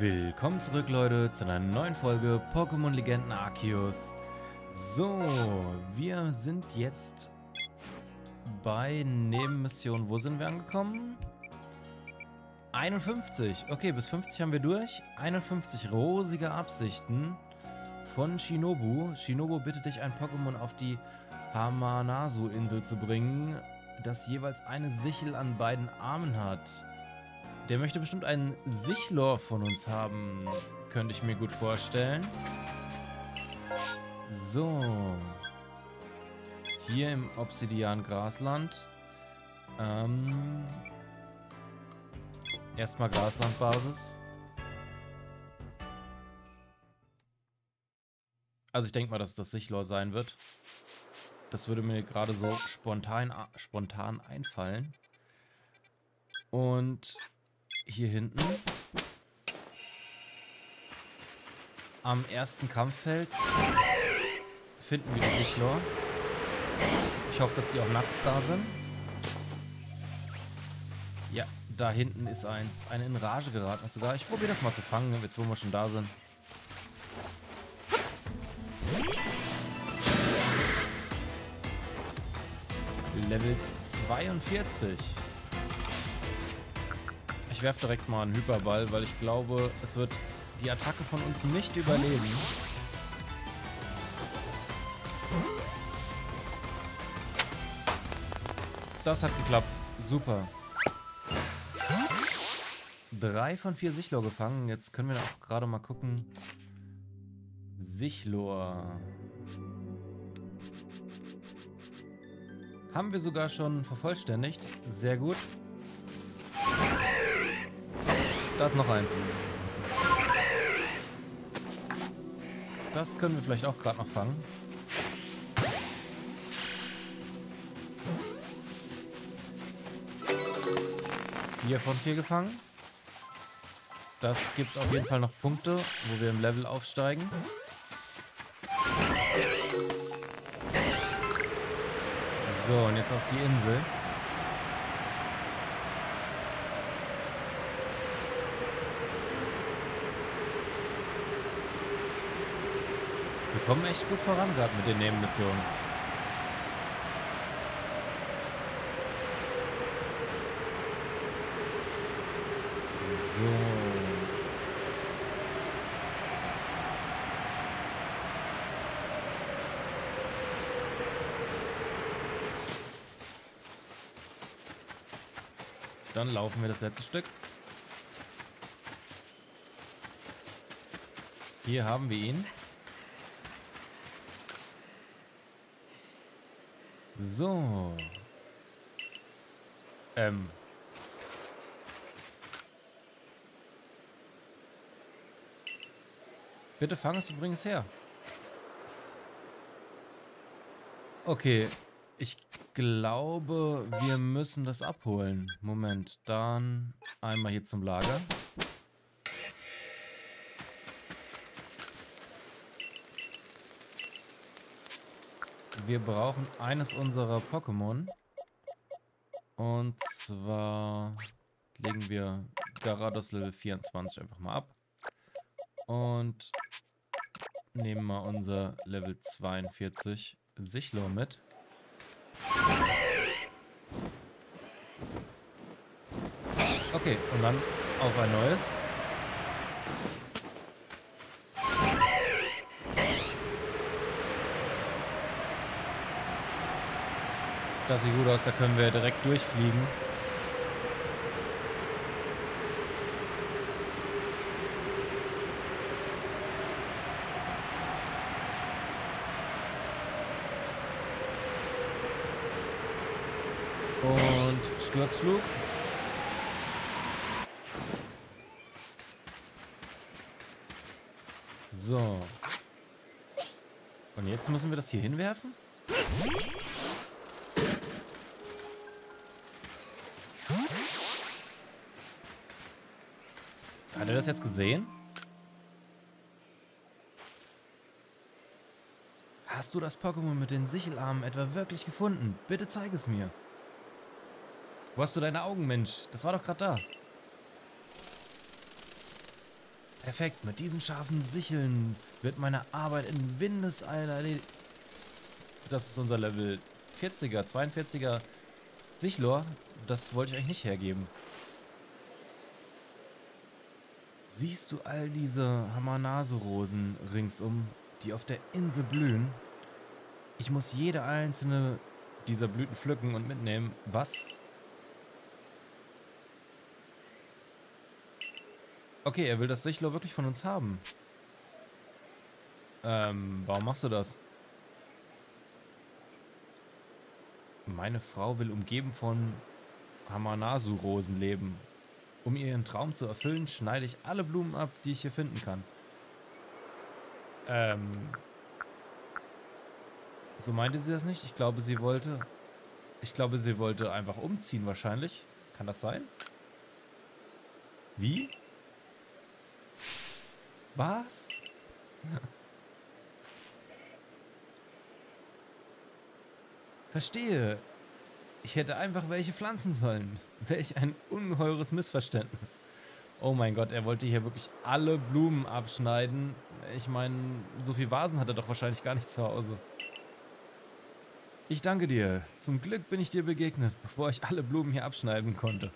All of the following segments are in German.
Willkommen zurück, Leute, zu einer neuen Folge Pokémon-Legenden: Arceus. So, wir sind jetzt bei Nebenmission. Wo sind wir angekommen? 51. Okay, bis 50 haben wir durch. 51 rosige Absichten von Shinobu. Shinobu bittet dich, ein Pokémon auf die Hamanasu-Insel zu bringen, das jeweils eine Sichel an beiden Armen hat. Der möchte bestimmt einen Sichlor von uns haben, könnte ich mir gut vorstellen. So. Hier im Obsidian-Grasland. Erstmal Graslandbasis. Also ich denke mal, dass es das Sichlor sein wird. Das würde mir gerade so spontan einfallen. Und hier hinten am ersten Kampffeld finden wir die Sichlor. Ich hoffe, dass die auch nachts da sind. Ja, da hinten ist eins. Eine in Rage geraten ist sogar. Ich probiere das mal zu fangen, wenn wir zweimal schon da sind. Level 42. Ich werfe direkt mal einen Hyperball, weil ich glaube, es wird die Attacke von uns nicht überleben. Das hat geklappt. Super. 3 von 4 Sichlor gefangen. Jetzt können wir auch gerade mal gucken. Sichlor. Haben wir sogar schon vervollständigt. Sehr gut. Da ist noch eins. Das können wir vielleicht auch gerade noch fangen. Vier von 4 gefangen. Das gibt auf jeden Fall noch Punkte, wo wir im Level aufsteigen. So, und jetzt auf die Insel. Wir kommen echt gut voran gerade mit den Nebenmissionen. So. Dann laufen wir das letzte Stück. Hier haben wir ihn. So. Bitte fang es und bring es her. Okay. Ich glaube, wir müssen das abholen. Moment. Dann einmal hier zum Lager. Wir brauchen eines unserer Pokémon. Und zwar legen wir Gyarados Level 24 einfach mal ab. Und nehmen mal unser Level 42 Sichlor mit. Okay, und dann auf ein neues. Das sieht gut aus, da können wir direkt durchfliegen. Und Sturzflug. So. Und jetzt müssen wir das hier hinwerfen? Hat er das jetzt gesehen? Hast du das Pokémon mit den Sichelarmen etwa wirklich gefunden? Bitte zeig es mir. Wo hast du deine Augen, Mensch? Das war doch gerade da. Perfekt, mit diesen scharfen Sicheln wird meine Arbeit in Windeseile erledigt. Das ist unser Level 40er, 42er Sichlor. Das wollte ich eigentlich nicht hergeben. Siehst du all diese Hamanasurosen ringsum, die auf der Insel blühen? Ich muss jede einzelne dieser Blüten pflücken und mitnehmen. Was? Okay, er will das Sichlor wirklich von uns haben. Warum machst du das? Meine Frau will umgeben von Hamanasurosen leben. Um ihren Traum zu erfüllen, schneide ich alle Blumen ab, die ich hier finden kann. So meinte sie das nicht. Ich glaube, sie wollte einfach umziehen wahrscheinlich. Kann das sein? Wie? Was? Verstehe. Ich hätte einfach welche pflanzen sollen. Welch ein ungeheures Missverständnis. Oh mein Gott, er wollte hier wirklich alle Blumen abschneiden. Ich meine, so viel Vasen hat er doch wahrscheinlich gar nicht zu Hause. Ich danke dir. Zum Glück bin ich dir begegnet, bevor ich alle Blumen hier abschneiden konnte.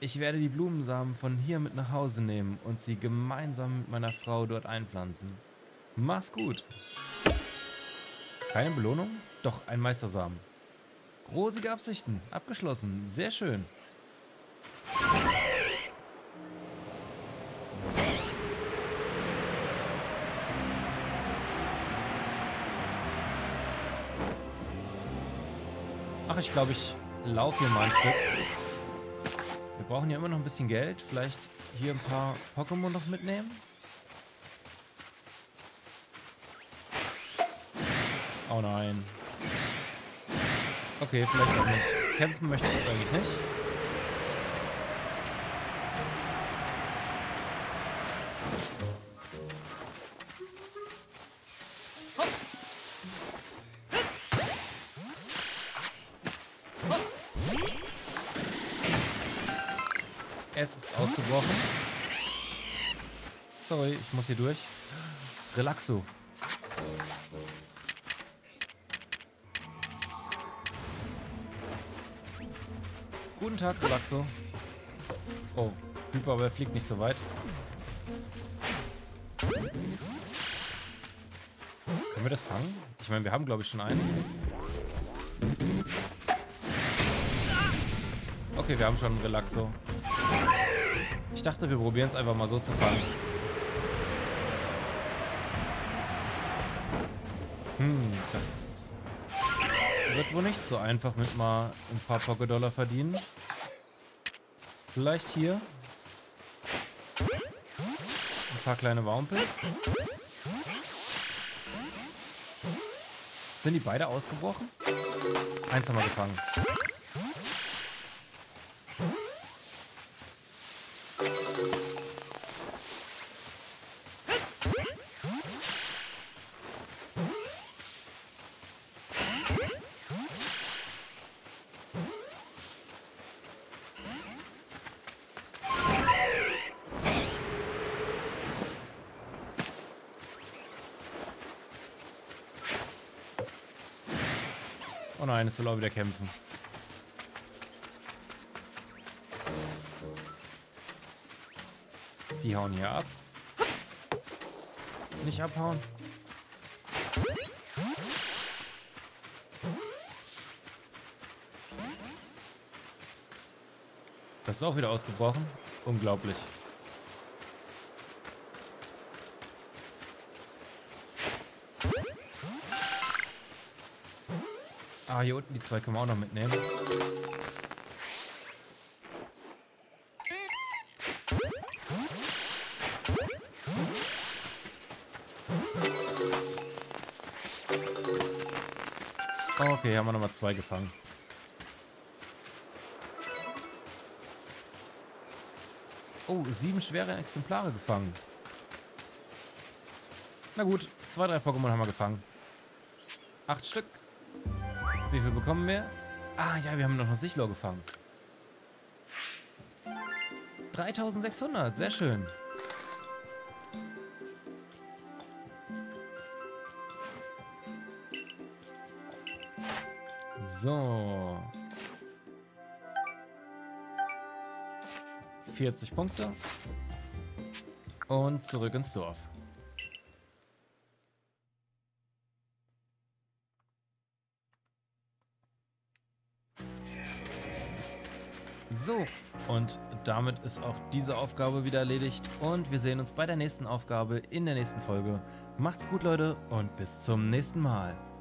Ich werde die Blumensamen von hier mit nach Hause nehmen und sie gemeinsam mit meiner Frau dort einpflanzen. Mach's gut. Keine Belohnung? Doch, ein Meistersamen. Rosige Absichten. Abgeschlossen. Sehr schön. Ach, ich glaube, ich laufe hier mal ein Stück. Wir brauchen ja immer noch ein bisschen Geld. Vielleicht hier ein paar Pokémon noch mitnehmen. Oh nein. Okay, vielleicht auch nicht. Kämpfen möchte ich jetzt eigentlich nicht. Es ist ausgebrochen. Sorry, ich muss hier durch. Relaxo. Guten Tag, Relaxo. Oh, Hyper, aber er fliegt nicht so weit. Können wir das fangen? Ich meine, wir haben, glaube ich, schon einen. Okay, wir haben schon einen Relaxo. Ich dachte, wir probieren es einfach mal so zu fangen. Das... wird wohl nicht so einfach mit mal ein paar Poké-Dollar verdienen. Vielleicht hier ein paar kleine Wampel. Sind die beide ausgebrochen? Eins haben wir gefangen. Oh nein, es will auch wieder kämpfen. Die hauen hier ab. Nicht abhauen. Das ist auch wieder ausgebrochen. Unglaublich. Ah, hier unten die zwei können wir auch noch mitnehmen. Okay, haben wir nochmal zwei gefangen. Oh, 7 schwere Exemplare gefangen. Na gut, 2, 3 Pokémon haben wir gefangen. 8 Stück. Wie viel bekommen wir? Ah ja, wir haben noch einen Sichlor gefangen. 3600, sehr schön. So. 40 Punkte. Und zurück ins Dorf. So, und damit ist auch diese Aufgabe wieder erledigt und wir sehen uns bei der nächsten Aufgabe in der nächsten Folge. Macht's gut, Leute, und bis zum nächsten Mal.